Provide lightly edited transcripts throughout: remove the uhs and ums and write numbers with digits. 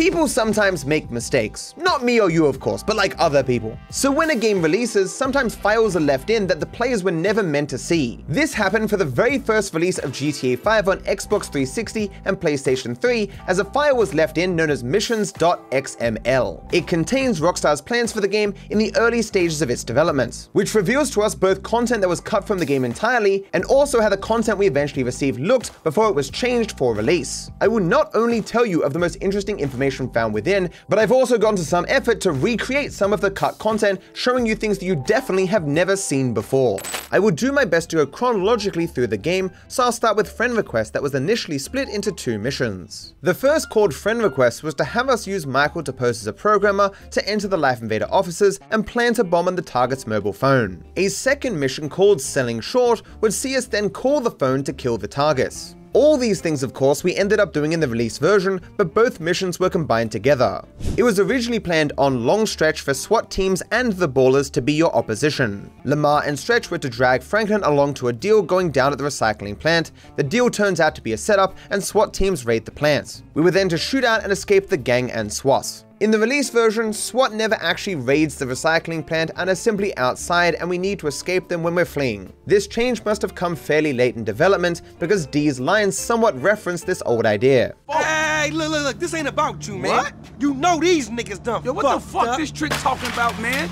People sometimes make mistakes. Not me or you, of course, but like other people. So when a game releases, sometimes files are left in that the players were never meant to see. This happened for the very first release of GTA 5 on Xbox 360 and PlayStation 3, as a file was left in known as missions.xml. It contains Rockstar's plans for the game in the early stages of its development, which reveals to us both content that was cut from the game entirely, and also how the content we eventually received looked before it was changed for release. I will not only tell you of the most interesting information found within, but I've also gone to some effort to recreate some of the cut content, showing you things that you definitely have never seen before. I will do my best to go chronologically through the game, so I'll start with Friend Request that was initially split into two missions. The first, called Friend Request, was to have us use Michael to pose as a programmer to enter the Life Invader offices and plan to bomb on the target's mobile phone. A second mission, called Selling Short, would see us then call the phone to kill the targets. All these things, of course, we ended up doing in the release version, but both missions were combined together. It was originally planned on Long Stretch for SWAT teams and the Ballers to be your opposition. Lamar and Stretch were to drag Franklin along to a deal going down at the recycling plant. The deal turns out to be a setup, and SWAT teams raid the plants. We were then to shoot out and escape the gang and SWATs. In the release version, SWAT never actually raids the recycling plant and are simply outside, and we need to escape them when we're fleeing. This change must have come fairly late in development, because D's lines somewhat reference this old idea. Hey, look, this ain't about you, man. What? You know these niggas dumb. Yo, what the fuck this trick talking about, man?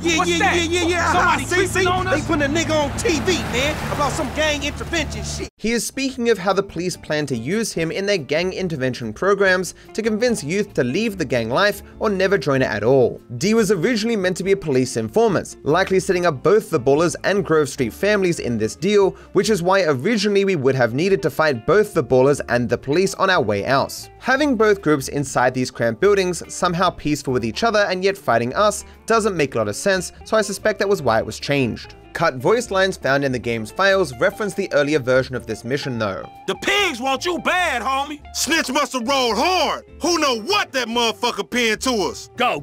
Yeah. Somebody creeping on us? They putting a nigga on TV, man, about some gang intervention shit. He is speaking of how the police plan to use him in their gang intervention programs to convince youth to leave the gang life or never join it at all. D was originally meant to be a police informant, likely setting up both the Ballers and Grove Street families in this deal, which is why originally we would have needed to fight both the Ballers and the police on our way out. Having both groups inside these cramped buildings, somehow peaceful with each other and yet fighting us, doesn't make a lot of sense. So I suspect that was why it was changed. Cut voice lines found in the game's files reference the earlier version of this mission, though. The pigs want you bad, homie. Snitch must have rolled hard. Who know what that motherfucker pinned to us? Go!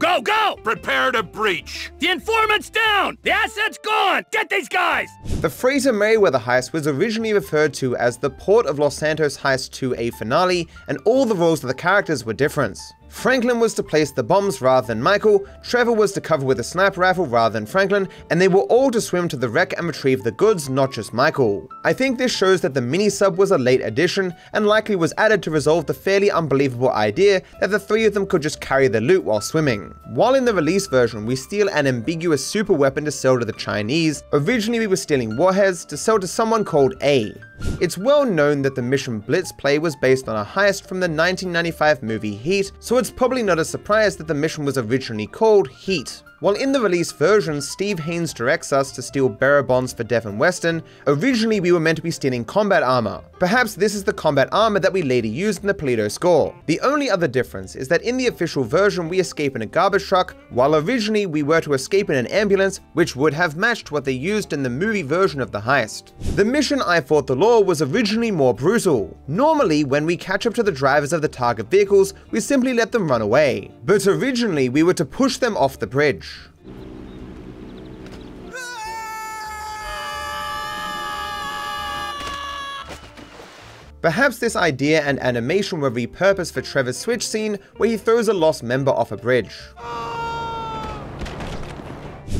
Prepare to breach. The informant's down. The asset's gone. Get these guys. The Fraser Mayweather heist was originally referred to as the Port of Los Santos Heist 2A finale, and all the roles of the characters were different. Franklin was to place the bombs rather than Michael, Trevor was to cover with a sniper rifle rather than Franklin, and they were all to swim to the wreck and retrieve the goods, not just Michael. I think this shows that the mini-sub was a late addition, and likely was added to resolve the fairly unbelievable idea that the three of them could just carry the loot while swimming. While in the release version, we steal an ambiguous super weapon to sell to the Chinese, originally we were stealing warheads to sell to someone called A. It's well known that the mission Blitz Play was based on a heist from the 1995 movie Heat, so it's probably not a surprise that the mission was originally called Heat. While in the release version, Steve Haines directs us to steal bearer bonds for Devin Weston, originally we were meant to be stealing combat armor. Perhaps this is the combat armor that we later used in the Paleto score. The only other difference is that in the official version we escape in a garbage truck, while originally we were to escape in an ambulance, which would have matched what they used in the movie version of the heist. The mission I Fought the Law was originally more brutal. Normally, when we catch up to the drivers of the target vehicles, we simply let them run away. But originally we were to push them off the bridge. Perhaps this idea and animation were repurposed for Trevor's Switch scene where he throws a lost member off a bridge.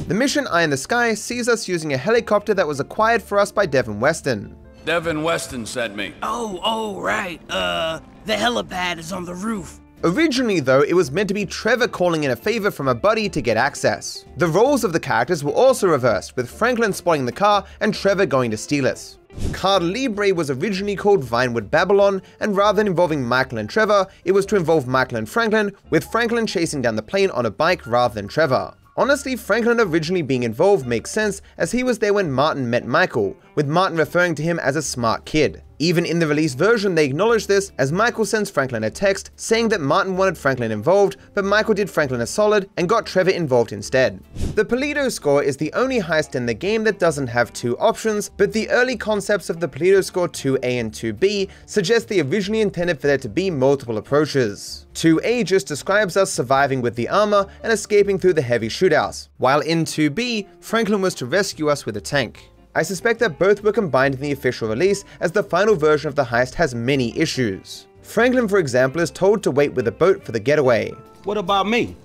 The mission Eye in the Sky sees us using a helicopter that was acquired for us by Devin Weston. Devin Weston sent me. Oh, right. The helipad is on the roof. Originally, though, it was meant to be Trevor calling in a favor from a buddy to get access. The roles of the characters were also reversed, with Franklin spotting the car and Trevor going to steal it. Card Libre was originally called Vinewood Babylon, and rather than involving Michael and Trevor, it was to involve Michael and Franklin, with Franklin chasing down the plane on a bike rather than Trevor. Honestly, Franklin originally being involved makes sense, as he was there when Martin met Michael, with Martin referring to him as a smart kid. Even in the release version, they acknowledge this, as Michael sends Franklin a text saying that Martin wanted Franklin involved, but Michael did Franklin a solid and got Trevor involved instead. The Paleto score is the only heist in the game that doesn't have two options, but the early concepts of the Paleto score 2A and 2B suggest they originally intended for there to be multiple approaches. 2A just describes us surviving with the armor and escaping through the heavy shootouts, while in 2B, Franklin was to rescue us with a tank. I suspect that both were combined in the official release, as the final version of the heist has many issues. Franklin, for example, is told to wait with a boat for the getaway. What about me?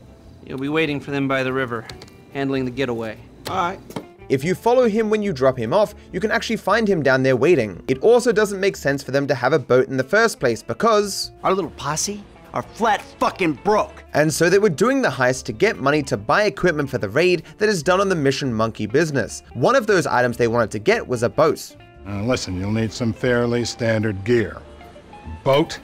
You'll be waiting for them by the river, handling the getaway. All right. If you follow him when you drop him off, you can actually find him down there waiting. It also doesn't make sense for them to have a boat in the first place because our little posse are flat fucking broke. And so they were doing the heist to get money to buy equipment for the raid that is done on the mission Monkey Business. One of those items they wanted to get was a boat. Listen, you'll need some fairly standard gear. Boat,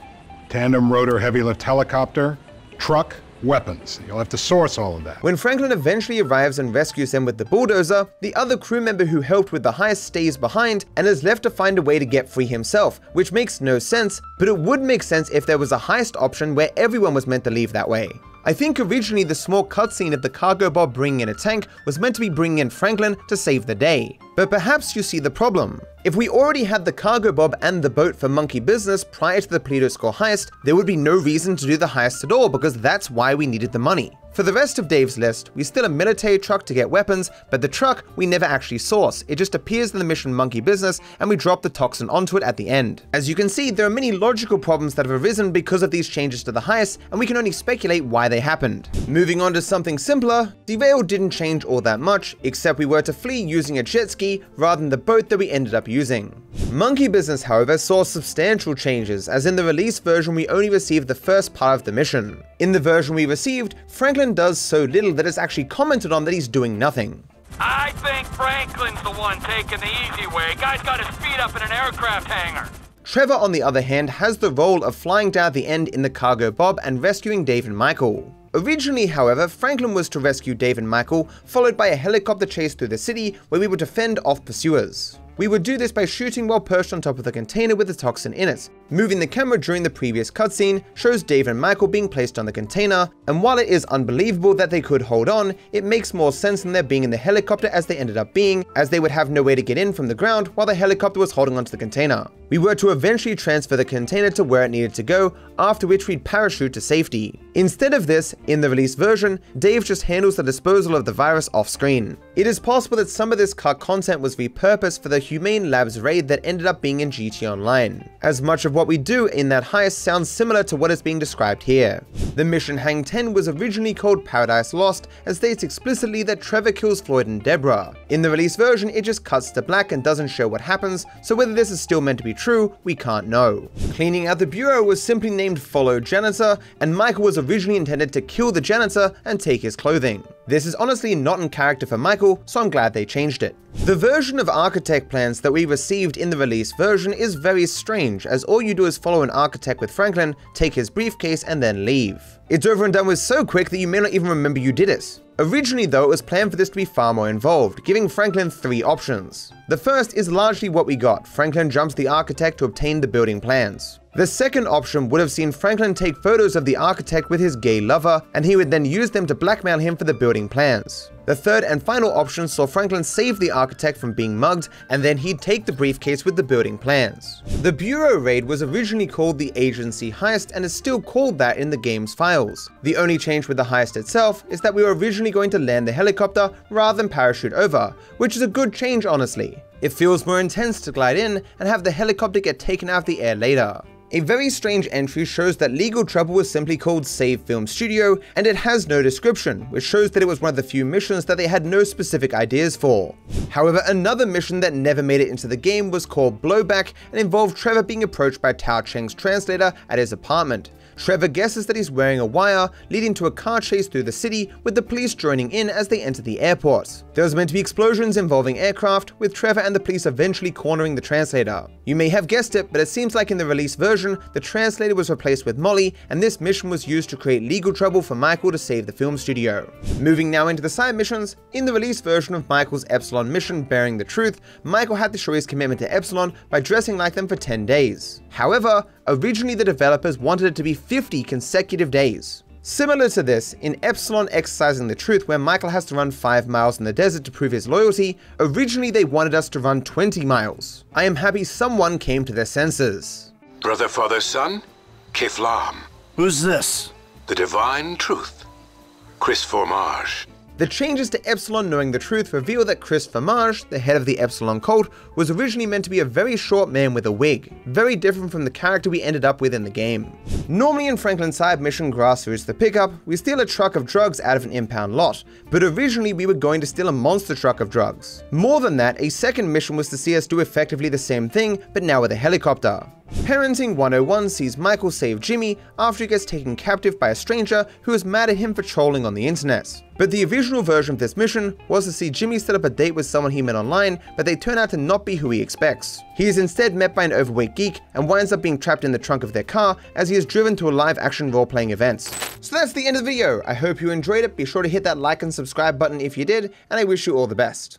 tandem rotor heavy lift helicopter, truck, weapons. You'll have to source all of that. When Franklin eventually arrives and rescues them with the bulldozer, the other crew member who helped with the heist stays behind and is left to find a way to get free himself, which makes no sense, but it would make sense if there was a heist option where everyone was meant to leave that way. I think originally the small cutscene of the Cargobob bringing in a tank was meant to be bringing in Franklin to save the day. But perhaps you see the problem. If we already had the Cargobob and the boat for Monkey Business prior to the Paleto score heist, there would be no reason to do the heist at all because that's why we needed the money. For the rest of Dave's list, we still have a military truck to get weapons, but the truck we never actually source. It just appears in the mission Monkey Business and we drop the toxin onto it at the end. As you can see, there are many logical problems that have arisen because of these changes to the heist, and we can only speculate why they happened. Moving on to something simpler, the rail didn't change all that much, except we were to flee using a jet ski rather than the boat that we ended up using. Monkey Business, however, saw substantial changes, as in the release version we only received the first part of the mission. In the version we received, Franklin does so little that it's actually commented on that he's doing nothing. I think Franklin's the one taking the easy way. Guy's got his feet up in an aircraft hangar. Trevor, on the other hand, has the role of flying down the end in the Cargobob and rescuing Dave and Michael. Originally, however, Franklin was to rescue Dave and Michael, followed by a helicopter chase through the city where we would defend off pursuers. We would do this by shooting while perched on top of the container with the toxin in it. Moving the camera during the previous cutscene shows Dave and Michael being placed on the container, and while it is unbelievable that they could hold on, it makes more sense than their being in the helicopter as they ended up being, as they would have no way to get in from the ground while the helicopter was holding onto the container. We were to eventually transfer the container to where it needed to go, after which we'd parachute to safety. Instead of this, in the release version, Dave just handles the disposal of the virus off-screen. It is possible that some of this cut content was repurposed for the Humane Labs raid that ended up being in GTA Online, as much of what we do in that heist sounds similar to what is being described here. The mission Hang 10 was originally called Paradise Lost and states explicitly that Trevor kills Floyd and Deborah. In the release version, it just cuts to black and doesn't show what happens, so whether this is still meant to be true, we can't know. Cleaning out the bureau was simply named Follow Janitor, and Michael was originally intended to kill the janitor and take his clothing. This is honestly not in character for Michael, so I'm glad they changed it. The version of architect plans that we received in the release version is very strange, as all you do is follow an architect with Franklin, take his briefcase, and then leave. It's over and done with so quick that you may not even remember you did it. Originally though, it was planned for this to be far more involved, giving Franklin three options. The first is largely what we got. Franklin jumps the architect to obtain the building plans. The second option would have seen Franklin take photos of the architect with his gay lover, and he would then use them to blackmail him for the building plans. The third and final option saw Franklin save the architect from being mugged, and then he'd take the briefcase with the building plans. The Bureau raid was originally called the Agency Heist and is still called that in the game's files. The only change with the heist itself is that we were originally going to land the helicopter rather than parachute over, which is a good change honestly. It feels more intense to glide in and have the helicopter get taken out of the air later. A very strange entry shows that Legal Trouble was simply called Save Film Studio, and it has no description, which shows that it was one of the few missions that they had no specific ideas for. However, another mission that never made it into the game was called Blowback, and involved Trevor being approached by Tao Cheng's translator at his apartment. Trevor guesses that he's wearing a wire, leading to a car chase through the city, with the police joining in as they enter the airport. There was meant to be explosions involving aircraft, with Trevor and the police eventually cornering the translator. You may have guessed it, but it seems like in the release version, the translator was replaced with Molly, and this mission was used to create Legal Trouble for Michael to save the film studio. Moving now into the side missions, in the release version of Michael's Epsilon mission Bearing the Truth, Michael had to show his commitment to Epsilon by dressing like them for 10 days. However, originally the developers wanted it to be 50 consecutive days. Similar to this, in Epsilon Exercising the Truth, where Michael has to run 5 miles in the desert to prove his loyalty, originally they wanted us to run 20 miles. I am happy someone came to their senses. Brother, father, son, Kiflam. Who's this? The divine truth. Chris Formage. The changes to Epsilon Knowing the Truth reveal that Chris Formage, the head of the Epsilon cult, was originally meant to be a very short man with a wig, very different from the character we ended up with in the game. Normally in Franklin's side mission Grassroots the Pickup, we steal a truck of drugs out of an impound lot, but originally we were going to steal a monster truck of drugs. More than that, a second mission was to see us do effectively the same thing, but now with a helicopter. Parenting 101 sees Michael save Jimmy after he gets taken captive by a stranger who is mad at him for trolling on the internet. But the original version of this mission was to see Jimmy set up a date with someone he met online, but they turn out to not be who he expects. He is instead met by an overweight geek and winds up being trapped in the trunk of their car as he is driven to a live action role-playing event. So that's the end of the video. I hope you enjoyed it. Be sure to hit that like and subscribe button if you did, and I wish you all the best.